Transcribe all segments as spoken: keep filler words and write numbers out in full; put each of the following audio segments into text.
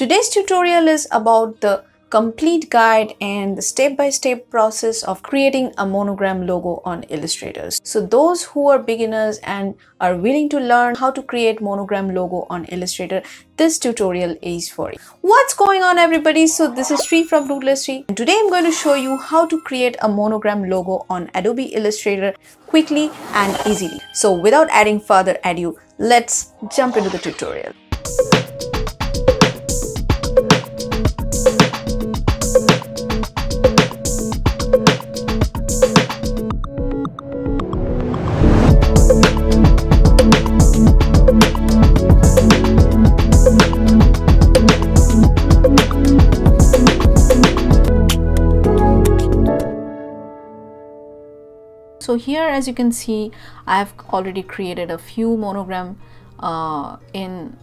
Today's tutorial is about the complete guide and the step-by-step process of creating a monogram logo on Illustrator. So those who are beginners and are willing to learn how to create monogram logo on Illustrator, this tutorial is for you. What's going on, everybody? So this is Sri from Doodler Sri, and today I'm going to show you how to create a monogram logo on Adobe Illustrator quickly and easily. So without adding further ado, let's jump into the tutorial. So here, as you can see, I have already created a few monogram uh, in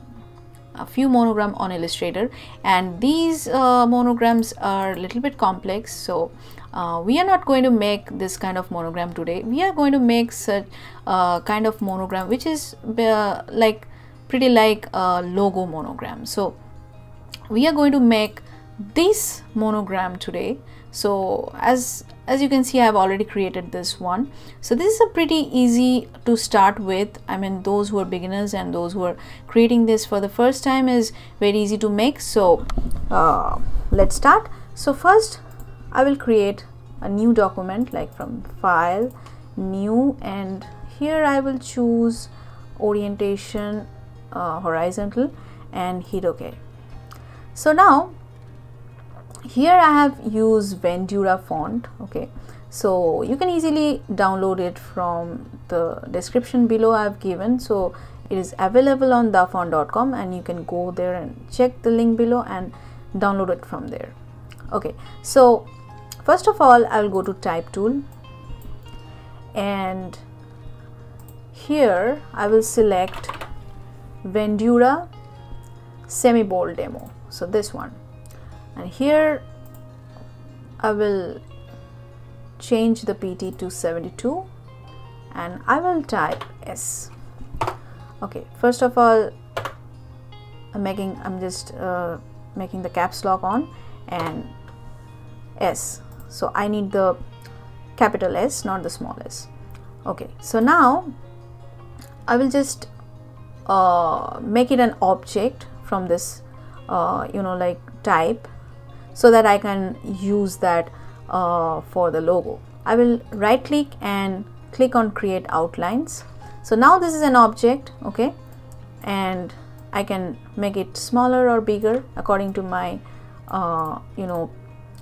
a few monogram on Illustrator, and these uh, monograms are a little bit complex. So uh, we are not going to make this kind of monogram today. We are going to make such uh, kind of monogram which is uh, like pretty like a logo monogram. So we are going to make this monogram today. So as as you can see, I have already created this one. So this is a pretty easy to start with. I mean, those who are beginners and those who are creating this for the first time is very easy to make. So uh, let's start. So first I will create a new document, like from file, new, and here I will choose orientation uh, horizontal and hit OK. So now here I have used Vendura font, okay, so you can easily download it from the description below I have given. So it is available on DaFont dot com, and you can go there and check the link below and download it from there. Okay, so first of all I will go to type tool, and here I will select Vendura semi bold demo, so this one. And here I will change the P T to seventy-two and I will type S. Okay, first of all I'm making I'm just uh, making the caps lock on and S. So I need the capital S, not the small s. Okay, so now I will just uh, make it an object from this uh, you know like type, so that I can use that uh, for the logo. I will right click and click on create outlines. So now this is an object, okay, and I can make it smaller or bigger according to my uh, you know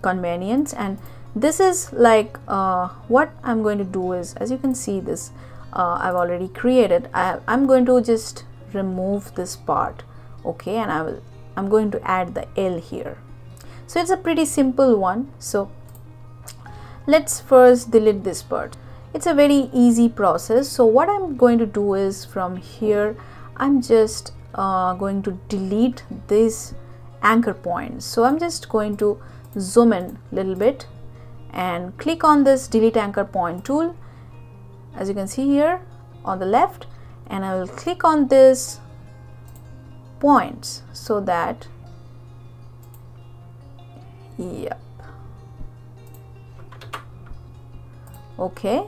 convenience. And this is like uh, what I'm going to do is, as you can see, this uh, I've already created. I, I'm going to just remove this part, okay, and I will I'm going to add the L here. So it's a pretty simple one. So let's first delete this part. It's a very easy process. So what I'm going to do is, from here I'm just uh, going to delete this anchor point. So I'm just going to zoom in a little bit and click on this delete anchor point tool, as you can see here on the left, and I will click on this points so that yep okay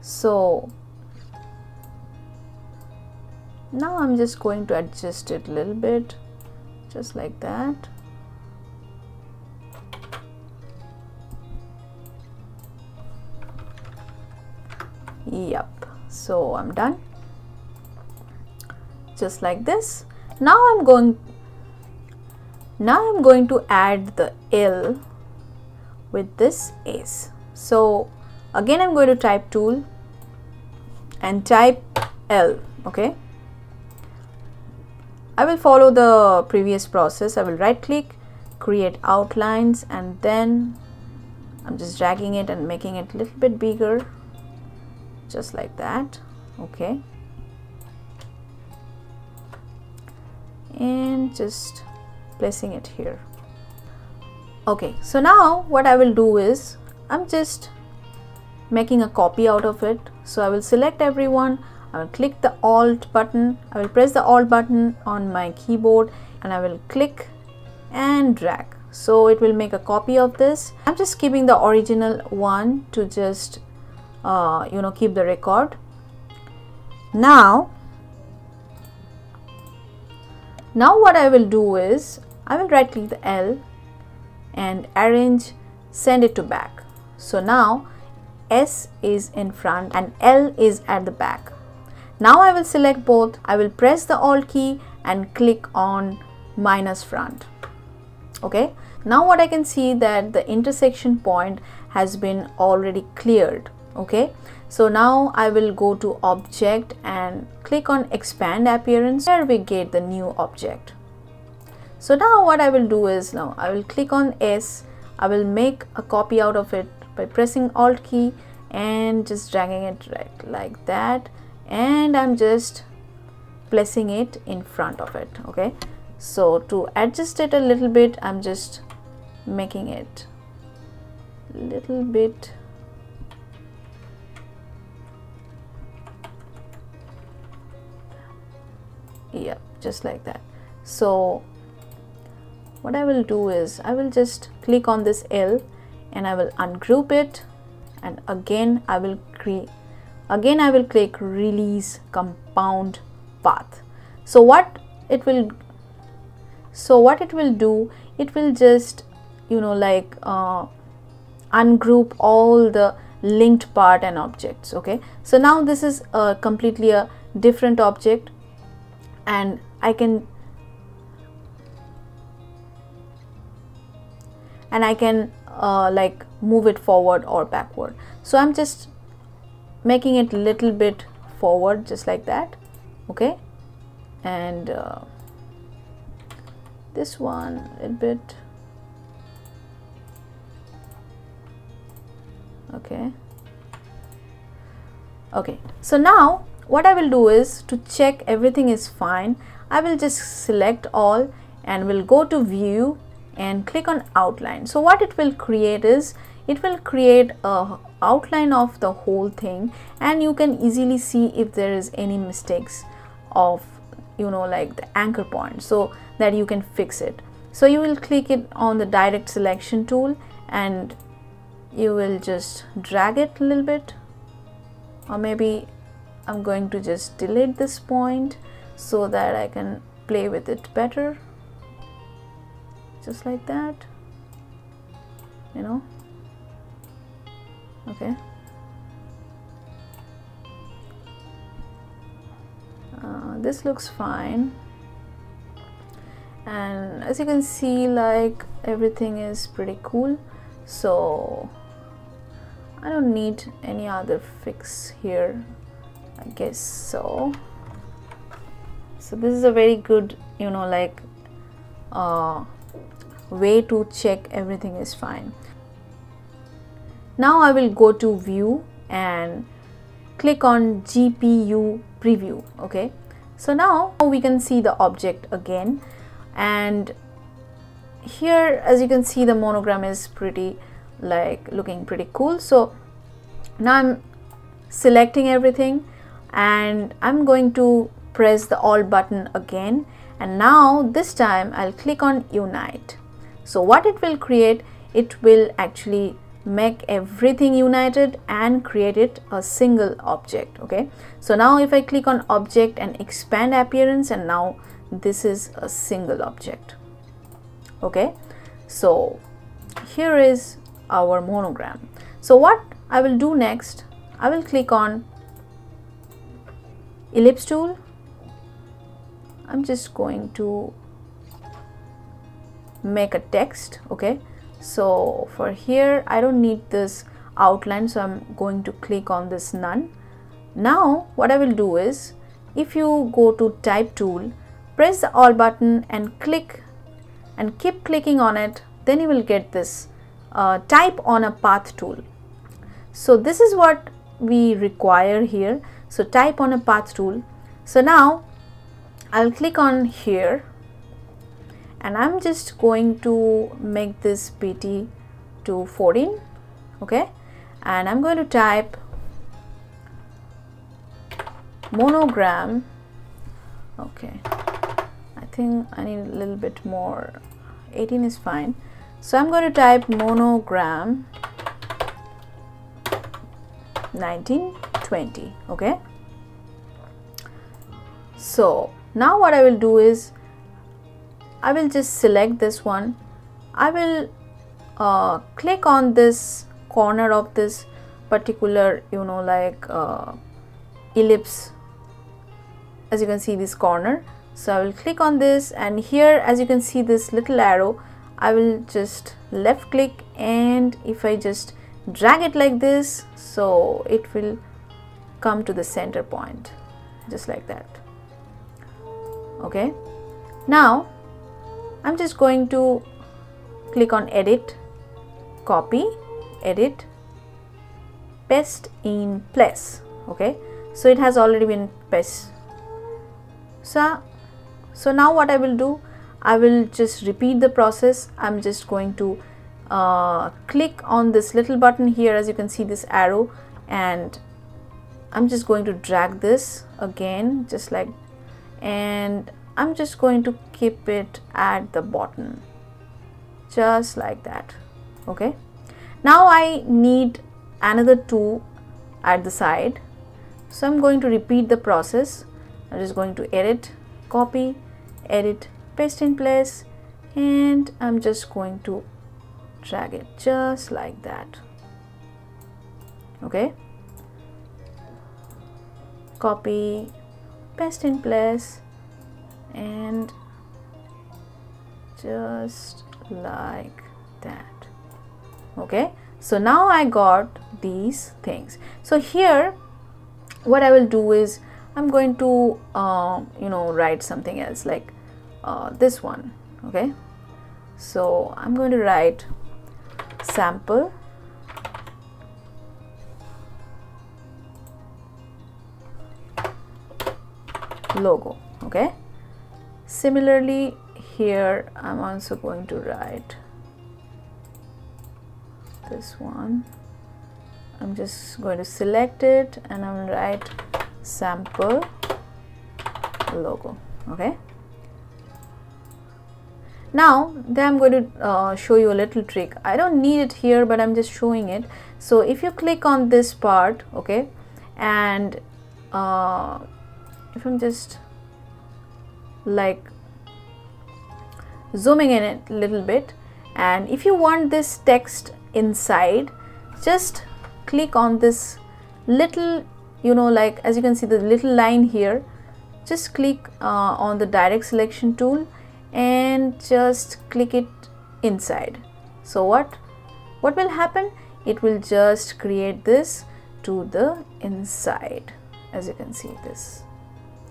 so now I'm just going to adjust it a little bit, just like that. Yep so I'm done, just like this. Now I'm going now I'm going to add the L with this S. So again I'm going to type tool and type L. Okay, I will follow the previous process. I will right click, create outlines, and then I'm just dragging it and making it a little bit bigger, just like that. Okay, and just placing it here. Okay, so now what I will do is I'm just making a copy out of it. So I will select everyone, I will click the alt button, I will press the alt button on my keyboard, and I will click and drag. So it will make a copy of this. I'm just keeping the original one to just uh, you know, keep the record. Now, now what I will do is I will right click the L and arrange, send it to back. So now S is in front and L is at the back. Now I will select both. I will press the Alt key and click on minus front. Okay, now what I can see that the intersection point has been already cleared. Okay, so now I will go to object and click on expand appearance, where we get the new object. So now what I will do is, now I will click on S, I will make a copy out of it by pressing Alt key and just dragging it right like that, and I'm just placing it in front of it. Okay, so to adjust it a little bit, I'm just making it a little bit yeah, just like that. So what I will do is I will just click on this L and I will ungroup it, and again I will create again I will click release compound path. So what it will so what it will do, it will just, you know, like uh, ungroup all the linked part and objects. Okay, so now this is a completely a different object, and I can and I can uh, like move it forward or backward. So I'm just making it a little bit forward, just like that. Okay, and uh, this one a little bit. Okay, okay, so now what I will do is, to check everything is fine, I will just select all and will go to view and click on outline. So what it will create is, it will create a outline of the whole thing, and you can easily see if there is any mistakes of, you know, like the anchor point, so that you can fix it. So you will click it on the direct selection tool and you will just drag it a little bit, or maybe I'm going to just delete this point so that I can play with it better, just like that, you know. Okay, uh, this looks fine, and as you can see, like, everything is pretty cool, so I don't need any other fix here, I guess. So so this is a very good, you know, like uh, way to check everything is fine. Now I will go to view and click on G P U preview. Okay, so now we can see the object again, and here, as you can see, the monogram is pretty, like, looking pretty cool. So now I'm selecting everything and I'm going to press the Alt button again, and now this time I'll click on unite. So what it will create, it will actually make everything united and create it a single object. Okay, so now if I click on object and expand appearance, and now this is a single object. Okay, so here is our monogram. So what I will do next, I will click on ellipse tool. I'm just going to make a text. Okay, so for here I don't need this outline, so I'm going to click on this none. Now what I will do is, if you go to type tool, press the Alt button and click and keep clicking on it, then you will get this uh, type on a path tool. So this is what we require here, so type on a path tool. So now I'll click on here, and I'm just going to make this P T to fourteen. Okay, and I'm going to type monogram. Okay, I think I need a little bit more. eighteen is fine. So I'm going to type Monogram nineteen twenty. Okay, so now what I will do is I will just select this one. I will uh, click on this corner of this particular, you know, like uh, ellipse. As you can see, this corner, so I will click on this, and here as you can see this little arrow, I will just left click, and if I just drag it like this, so it will come to the center point, just like that. Okay, now I'm just going to click on edit, copy, edit, paste in place. Okay, so it has already been pasted. So, so now what I will do, I will just repeat the process. I'm just going to uh, click on this little button here, as you can see this arrow, and I'm just going to drag this again, just like, and I'm just going to keep it at the bottom, just like that. Okay, now I need another two at the side, so I'm going to repeat the process. I'm just going to edit, copy, edit, paste in place, and I'm just going to drag it just like that. Okay, copy, paste in place, and just like that. Okay, so now I got these things. So here what I will do is I'm going to uh, you know, write something else, like uh, this one. Okay, so I'm going to write sample logo. Okay, similarly here I'm also going to write this one. I'm just going to select it and I'm going to write sample logo. Okay, now then I'm going to uh, show you a little trick. I don't need it here, but I'm just showing it. So if you click on this part, okay, and uh, if I'm just like zooming in it a little bit, and if you want this text inside, just click on this little, you know, like, as you can see the little line here, just click uh, on the direct selection tool and just click it inside. So what what will happen, it will just create this to the inside, as you can see this.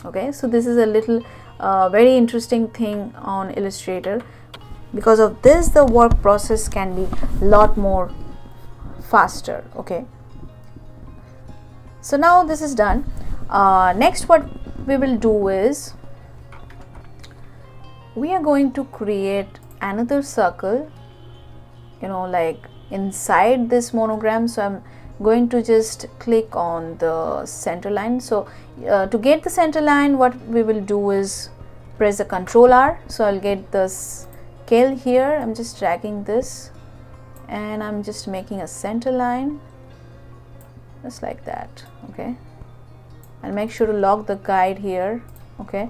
Okay, so this is a little uh, very interesting thing on Illustrator. Because of this, the work process can be a lot more faster. Okay, so now this is done. Uh, next what we will do is we are going to create another circle, you know, like inside this monogram. So I'm going to just click on the center line. So uh, to get the center line, what we will do is press the Control R. So I'll get the scale here. I'm just dragging this and I'm just making a center line, just like that. Okay, and make sure to lock the guide here. Okay,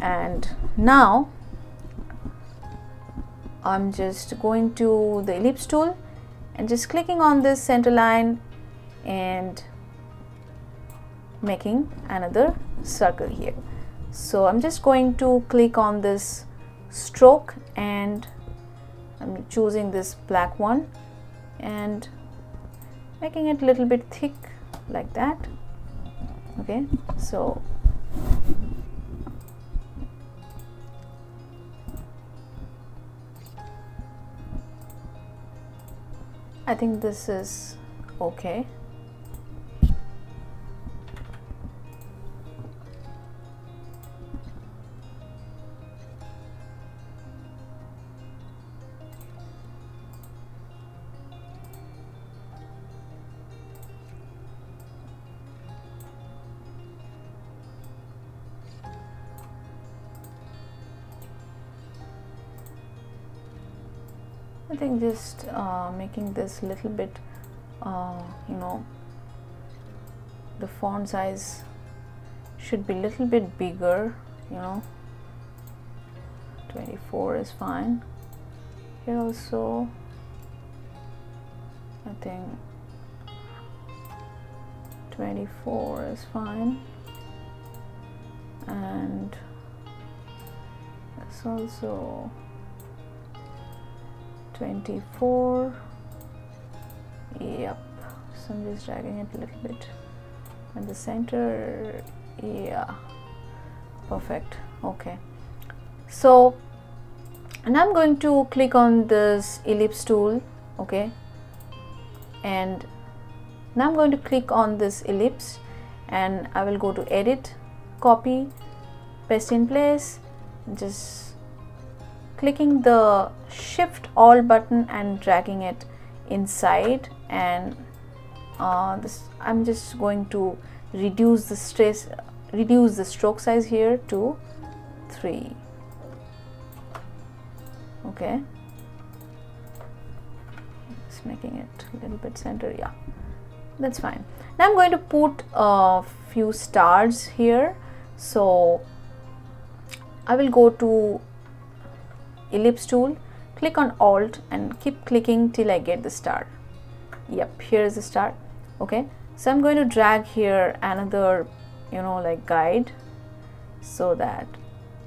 and now I'm just going to the ellipse tool and just clicking on this center line and making another circle here. So I'm just going to click on this stroke and I'm choosing this black one and making it a little bit thick, like that. Okay, so I think this is okay. I think just uh, making this little bit, uh, you know, the font size should be a little bit bigger, you know, twenty-four is fine. Here also, I think twenty-four is fine, and that's also twenty-four. Yep, so I'm just dragging it a little bit at the center. Yeah, perfect. Okay, so, and I'm going to click on this ellipse tool, okay, and now I'm going to click on this ellipse and I will go to edit, copy, paste in place, just clicking the shift all button and dragging it inside, and uh, this I'm just going to reduce the stress reduce the stroke size here to three. Okay, just making it a little bit center. Yeah, that's fine. Now I'm going to put a few stars here, so I will go to ellipse tool, click on Alt and keep clicking till I get the star. Yep, here is the star. Okay, so I'm going to drag here another, you know, like guide, so that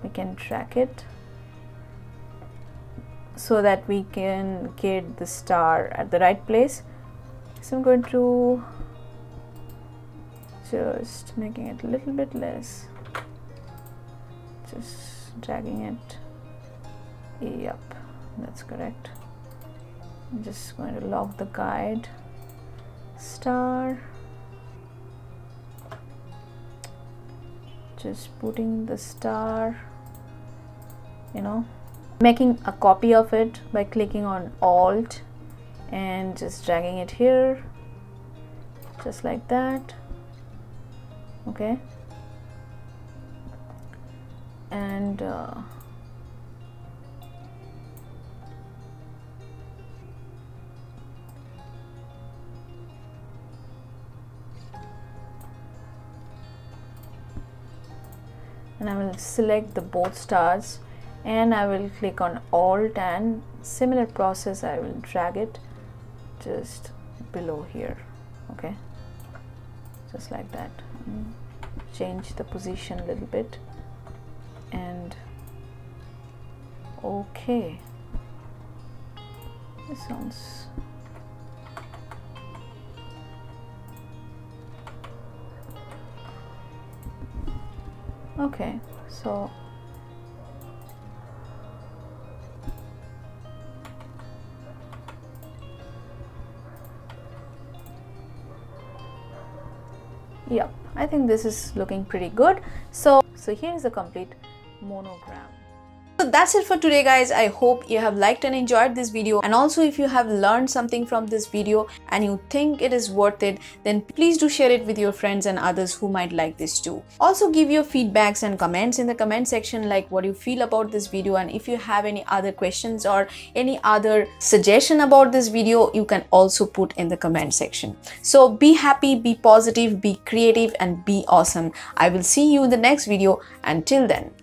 we can track it, so that we can get the star at the right place. So I'm going to just making it a little bit less, just dragging it. Yep, that's correct. I'm just going to lock the guide star, just putting the star, you know, making a copy of it by clicking on Alt and just dragging it here, just like that. Okay, and uh, and I will select the both stars and I will click on Alt, and similar process I will drag it just below here. Okay, just like that. Change the position a little bit, and okay, this sounds okay. So yeah, I think this is looking pretty good. So so here is the complete monogram. So that's it for today, guys. I hope you have liked and enjoyed this video, and also if you have learned something from this video and you think it is worth it, then please do share it with your friends and others who might like this too. Also give your feedbacks and comments in the comment section, like what you feel about this video, and if you have any other questions or any other suggestion about this video, you can also put in the comment section. So be happy, be positive, be creative, and be awesome. I will see you in the next video. Until then.